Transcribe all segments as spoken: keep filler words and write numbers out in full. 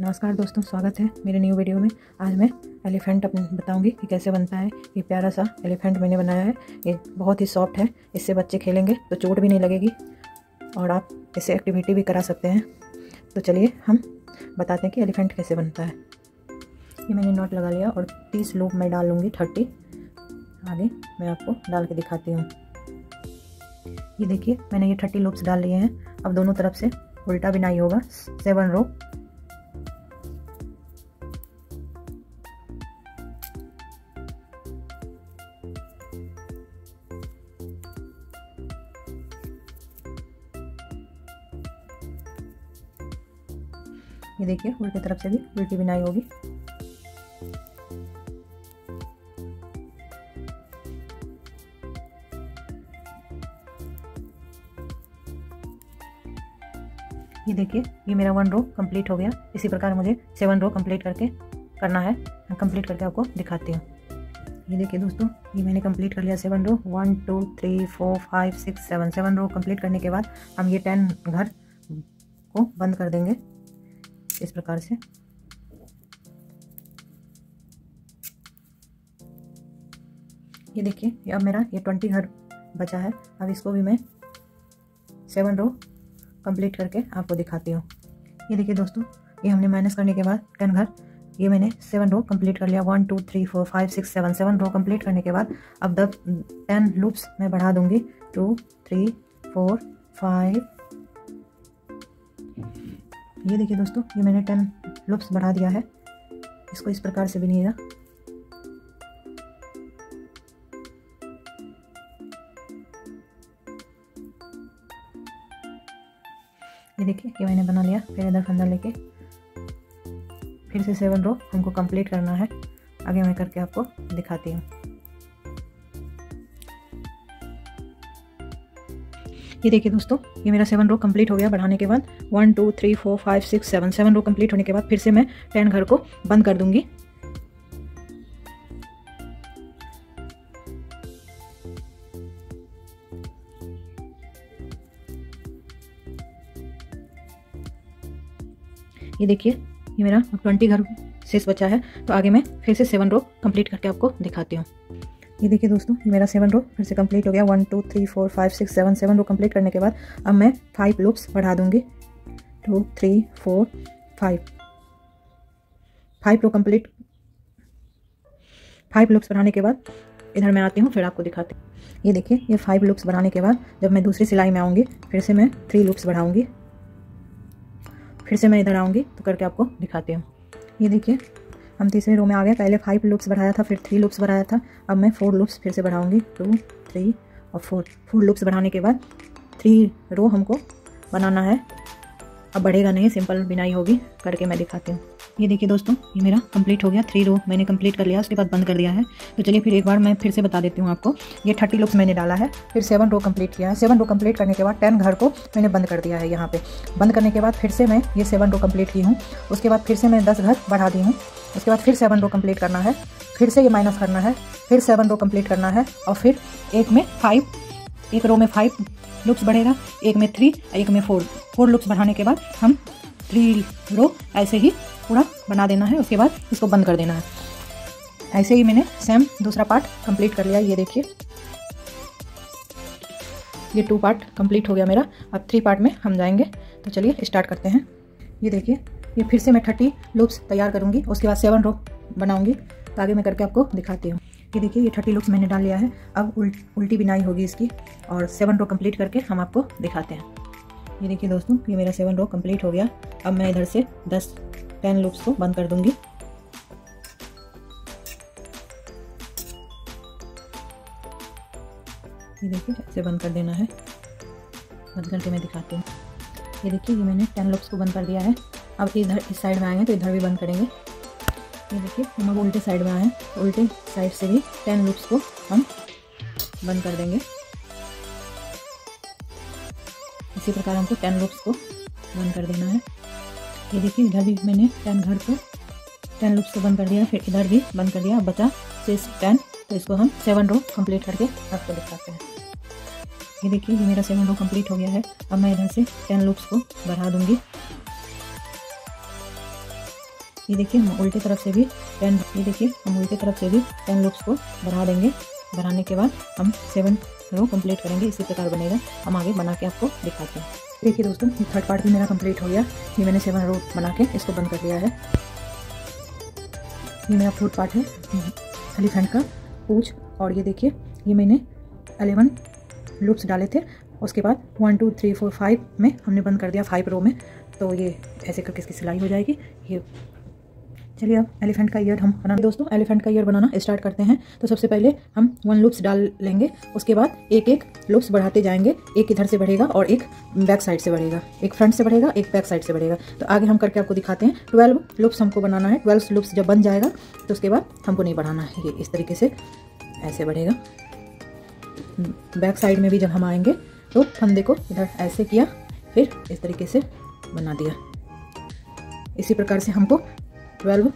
नमस्कार दोस्तों, स्वागत है मेरे न्यू वीडियो में। आज मैं एलिफेंट बताऊंगी कि कैसे बनता है। ये प्यारा सा एलिफेंट मैंने बनाया है, ये बहुत ही सॉफ्ट है। इससे बच्चे खेलेंगे तो चोट भी नहीं लगेगी और आप इससे एक्टिविटी भी करा सकते हैं। तो चलिए हम बताते हैं कि एलिफेंट कैसे बनता है। ये मैंने नॉट लगा लिया और तीस लूप मैं डाल लूँगी, थर्टी आगे मैं आपको डाल के दिखाती हूँ। ये देखिए मैंने ये थर्टी लूप्स डाल लिए हैं। अब दोनों तरफ से उल्टा बिनाई होगा, सेवन रो। ये देखिए उल्टी तरफ से भी उल्टी बिनाई होगी। ये देखिए ये मेरा वन रो कंप्लीट हो गया। इसी प्रकार मुझे सेवन रो कंप्लीट करके करना है। मैं कंप्लीट करके आपको दिखाती हूँ। ये देखिए दोस्तों, ये मैंने कंप्लीट कर लिया seven row. One two three four five six seven seven row complete करने के बाद हम ये टेन घर को बंद कर देंगे इस प्रकार से। ये देखिए अब मेरा ये ट्वेंटी घर बचा है। अब इसको भी मैं सेवन रो कंप्लीट करके आपको दिखाती हूँ। ये देखिए दोस्तों, ये हमने माइनस करने के बाद टेन घर, ये मैंने सेवन रो कंप्लीट कर लिया। One two three four five six seven seven row complete करने के बाद अब दस टेन लूप्स मैं बढ़ा दूँगी। टू थ्री फोर फाइव, ये देखिए दोस्तों ये मैंने टेन लूप्स बढ़ा दिया है। इसको इस प्रकार से बिनिएगा। ये देखिए ये मैंने बना लिया। फिर इधर फंदा लेके फिर से सेवन रो हमको कंप्लीट करना है। आगे मैं करके आपको दिखाती हूँ। ये देखिए दोस्तों, ये मेरा सेवन रो कंप्लीट हो गया बढ़ाने के बाद। One two three four five six seven seven row complete होने के बाद फिर से मैं टेन घर को बंद कर दूंगी। ये देखिए ये मेरा ट्वेंटी घर शेष बचा है। तो आगे मैं फिर से सेवन रो कंप्लीट करके आपको दिखाती हूँ। ये देखिए दोस्तों, ये मेरा सेवन रो फिर से कंप्लीट हो गया। One two three four five six seven seven row complete करने के बाद अब मैं फाइव लूप्स बढ़ा दूंगी। Two three four five five row complete five loops बढ़ाने के बाद इधर मैं आती हूँ, फिर आपको दिखाती हूँ। ये देखिए ये फाइव लूप्स बढ़ाने के बाद जब मैं दूसरी सिलाई में आऊँगी फिर से मैं थ्री लूप्स बढ़ाऊँगी। फिर से मैं इधर आऊँगी तो करके आपको दिखाती हूँ। ये देखिए हम तीसरे रो में आ गए। पहले फाइव लूप्स बढ़ाया था, फिर थ्री लूप्स बढ़ाया था। अब मैं फोर लूप्स फिर से बढ़ाऊँगी। टू थ्री और फोर फोर लूप्स बढ़ाने के बाद थ्री रो हमको बनाना है। अब बढ़ेगा नहीं, सिंपल बिनाई होगी। करके मैं दिखाती हूँ। ये देखिए दोस्तों, ये मेरा कंप्लीट हो गया। थ्री रो मैंने कंप्लीट कर लिया, उसके बाद बंद कर दिया है। तो चलिए फिर एक बार मैं फिर से बता देती हूँ आपको। ये थर्टी लूप्स मैंने डाला है, फिर सेवन रो कंप्लीट किया है। सेवन रो कंप्लीट करने के बाद टेन घर को मैंने बंद कर दिया है। यहाँ पे बंद करने के बाद फिर से मैं ये सेवन रो कंप्लीट की हूँ। उसके बाद फिर से मैं दस घर बढ़ा दी हूँ। उसके बाद फिर सेवन रो कंप्लीट करना है, फिर से ये माइनस करना है, फिर सेवन रो कंप्लीट करना है। और फिर एक में फाइव एक रो में फाइव लूप्स बढ़ेगा, एक में थ्री, एक में फोर फोर लूप्स बढ़ाने के बाद हम थ्री रो ऐसे ही पूरा बना देना है। उसके बाद इसको बंद कर देना है। ऐसे ही मैंने सेम दूसरा पार्ट कंप्लीट कर लिया। ये देखिए ये टू पार्ट कंप्लीट हो गया मेरा। अब थ्री पार्ट में हम जाएंगे, तो चलिए स्टार्ट करते हैं। ये देखिए ये फिर से मैं थर्टी लूप्स तैयार करूँगी, उसके बाद सेवन रो बनाऊँगी। तो आगे मैं करके आपको दिखाती हूँ। ये देखिए ये थर्टी लूप्स मैंने डाल लिया है। अब उल, उल्टी बिनाई होगी इसकी और सेवन रो कंप्लीट करके हम आपको दिखाते हैं। ये देखिए दोस्तों, ये मेरा सेवन रो कंप्लीट हो गया। अब मैं इधर से दस टेन लूप्स को बंद कर दूंगी। ये देखिए ऐसे बंद कर देना है। बंद करके मैं दिखाती हूँ। ये देखिए ये मैंने टेन लूप्स को बंद कर दिया है। अब इधर इस साइड में आए हैं तो इधर भी बंद करेंगे। ये देखिए हम अब उल्टे साइड में आए हैं, तो उल्टे साइड से भी टेन लूप्स को हम बंद कर देंगे। इसी प्रकार हमको टेन लूप्स को बंद कर देना है। ये देखिए इधर भी मैंने टेन घर को टेन लूप्स को बंद कर दिया, फिर इधर भी बंद कर दिया। बचा सिर्फ टेन, तो इसको हम सेवन रो कंप्लीट करके आपको दिखाते हैं। ये देखिए ये मेरा सेवन रो कंप्लीट हो गया है। अब मैं इधर से टेन लूप्स को बढ़ा दूँगी। ये देखिए हम उल्टी तरफ से भी टेन, ये देखिए हम उल्टी तरफ से भी टेन लूप्स को बढ़ा देंगे। बढ़ाने के बाद हम सेवन रो कंप्लीट करेंगे। इसी प्रकार बनेगा, हम आगे बना के आपको दिखाते हैं। देखिए दोस्तों, ये थर्ड पार्ट भी मेरा कंप्लीट हो गया। ये मैंने सेवन रो बना के इसको बंद कर दिया है। ये मेरा फोर्थ पार्ट है, एलिफेंट का पूछ। और ये देखिए ये मैंने एलेवन लूप्स डाले थे, उसके बाद one two three four five में हमने बंद कर दिया, फाइव रो में। तो ये ऐसे करके इसकी सिलाई हो जाएगी। ये चलिए अब एलिफेंट का ईयर हम बनाएंगे। दोस्तों एलिफेंट का ईयर बनाना स्टार्ट करते हैं। तो सबसे पहले हम वन लूप्स डाल लेंगे, उसके बाद एक एक लूप्स बढ़ाते जाएंगे। एक इधर से बढ़ेगा और एक बैक साइड से बढ़ेगा, एक फ्रंट से बढ़ेगा, एक बैक साइड से बढ़ेगा। तो आगे हम करके आपको दिखाते हैं। ट्वेल्व लूप्स हमको बनाना है। ट्वेल्व लूप्स जब बन जाएगा तो उसके बाद हमको नहीं बढ़ाना है। ये इस तरीके से ऐसे बढ़ेगा। बैक साइड में भी जब हम आएंगे तो फंदे को इधर ऐसे किया, फिर इस तरीके से बना दिया। इसी प्रकार से हमको ट्वेल्व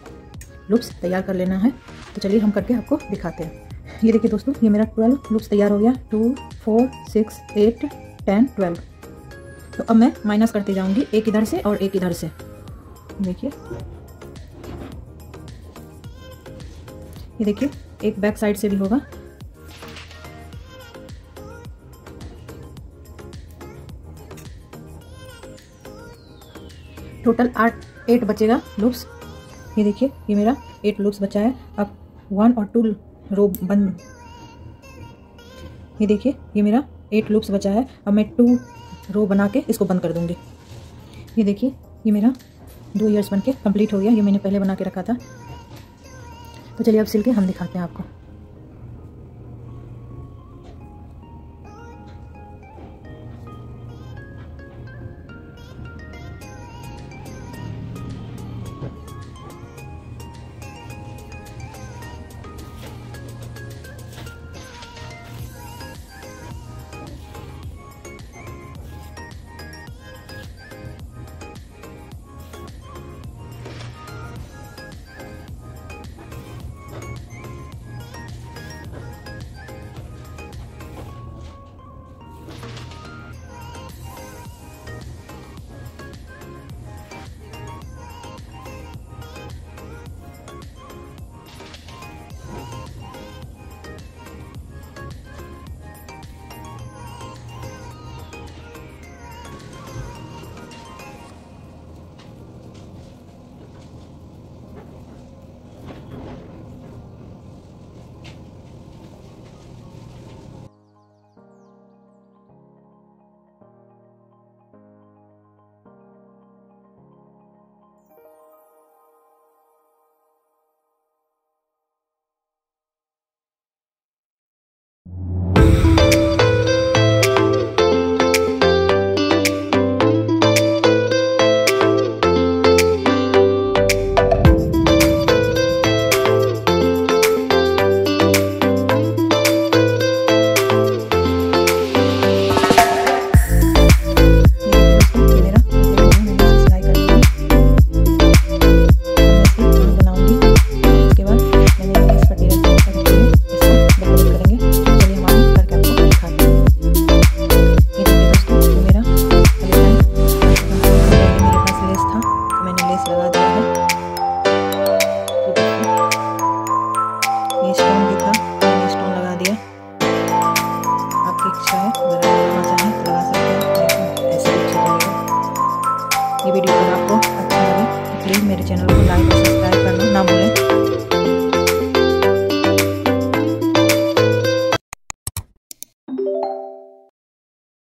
लूप्स तैयार कर लेना है। तो चलिए हम करके आपको दिखाते हैं। ये देखिए दोस्तों, ये मेरा ट्वेल्व लूप्स तैयार हो गया। Two four six eight ten twelve. तो अब मैं माइनस करती जाऊंगी, एक इधर से और एक इधर से। देखिए ये देखिए एक बैक साइड से भी होगा। टोटल आठ एट बचेगा लूप्स। ये देखिए ये मेरा एट लूप्स बचा है। अब वन और टू रो बंद। ये देखिए ये मेरा एट लूप्स बचा है। अब मैं टू रो बना के इसको बंद कर दूंगी। ये देखिए ये मेरा दो ईयर्स बन के कम्प्लीट हो गया। ये मैंने पहले बना के रखा था। तो चलिए अब सिल के हम दिखाते हैं आपको। ये वीडियो अगर आपको अच्छा लगे तो प्लीज़ मेरे चैनल को लाइक और सब्सक्राइब करें।